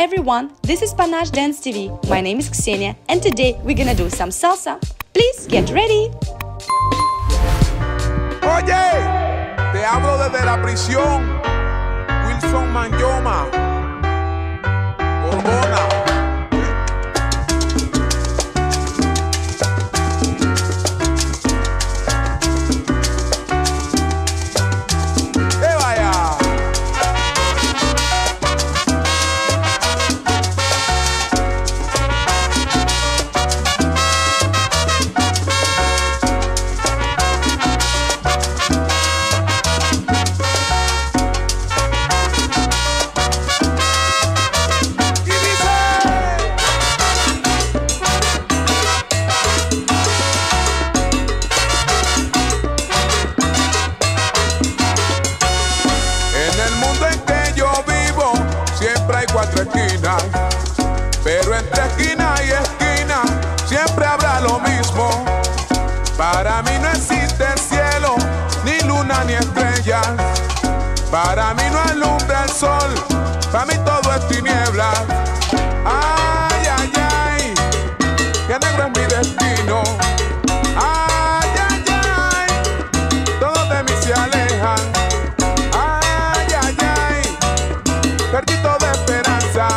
everyone, this is Panache Dance TV. My name is Ksenia and today we're gonna do some salsa. Please get ready! Oye, te hablo desde la prisión, Wilson Manyoma, Gorgona. Pero entre esquina y esquina siempre habrá lo mismo. Para mí no existe el cielo, ni luna ni estrella. Para mí no alumbra el sol, para mí todo es tiniebla. Ay, ay, ay, que negro es mi destino. Ay, ay, ay, todo de mí se aleja. Ay, ay, ay, perdí toda esperanza.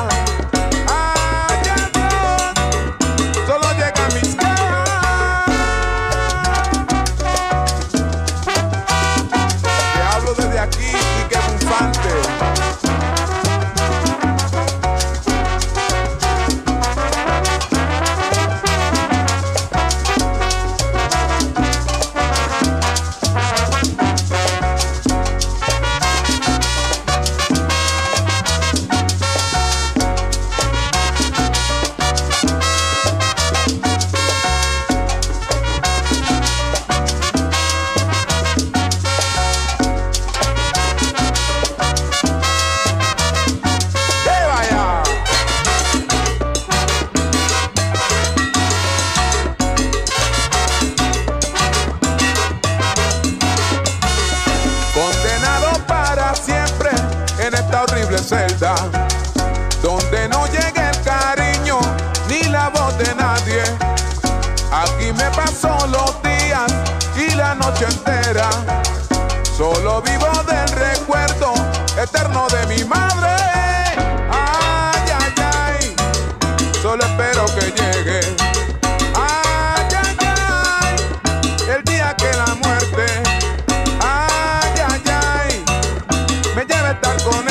Horrible celda, donde no llega el cariño ni la voz de nadie. Aquí me paso los días y la noche entera. Solo vivo del recuerdo eterno de mi madre. Ay, ay, ay, solo espero que llegue. Ay, ay, ay, el día que la muerte. Ay, ay, ay, me lleve a estar con él.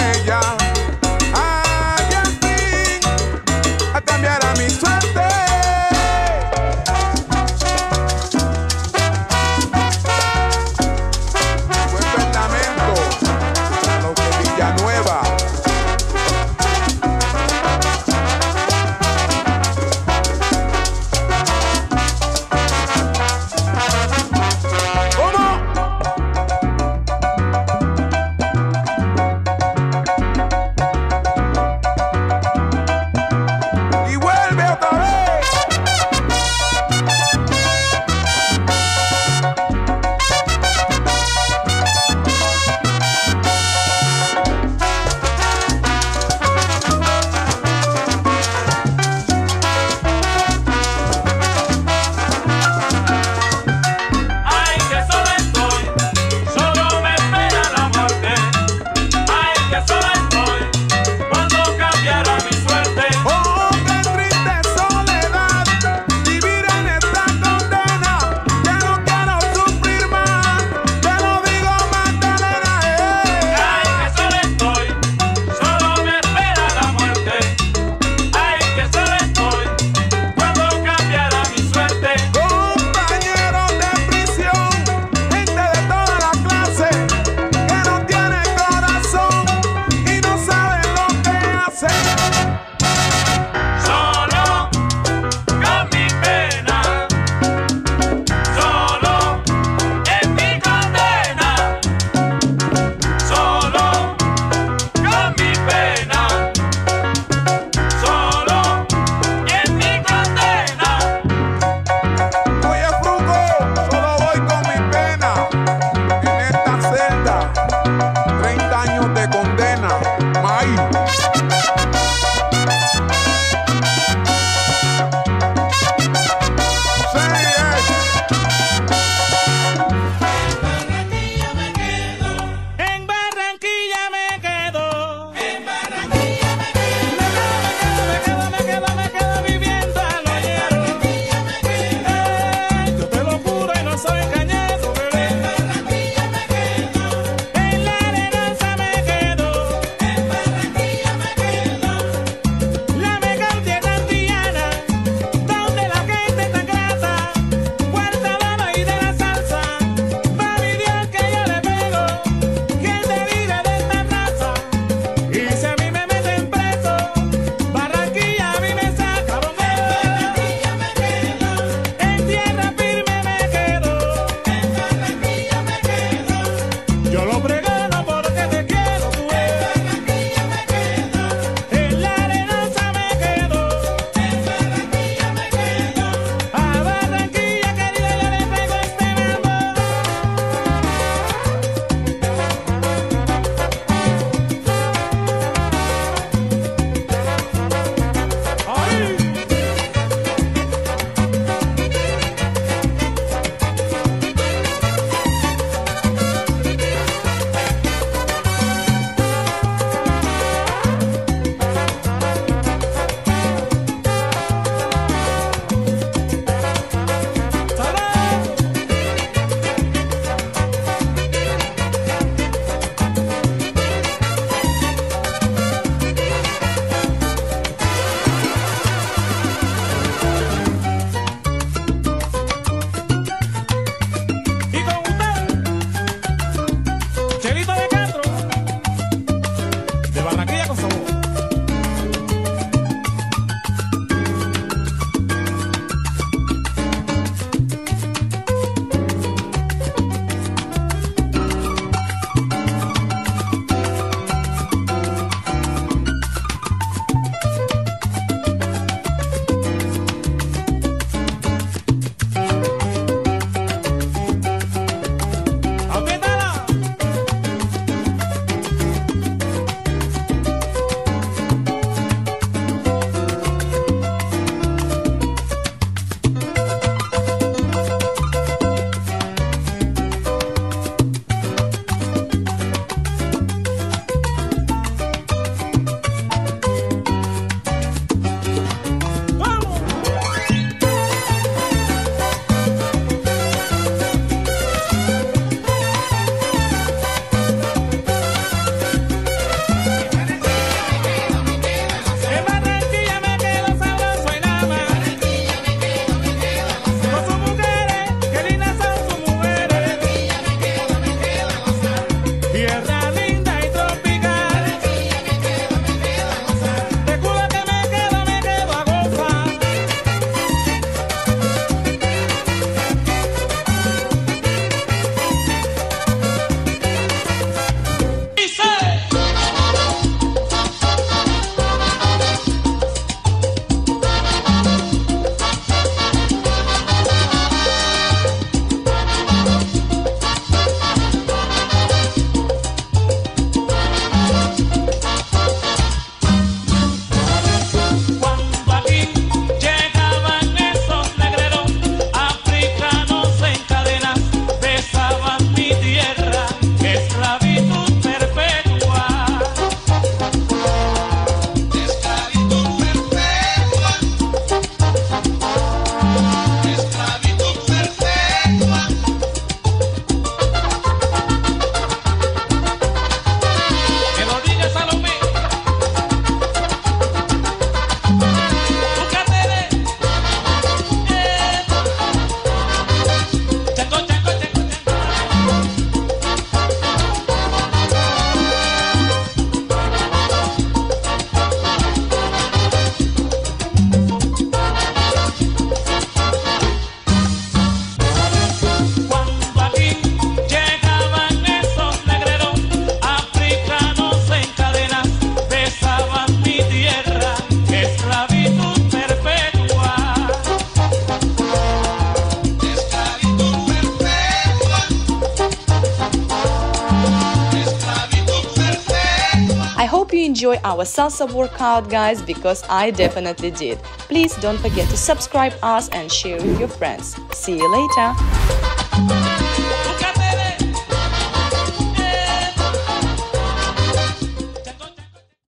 hope you enjoy our salsa workout, guys, because I definitely did. Please don't forget to subscribe us and share with your friends. See you later.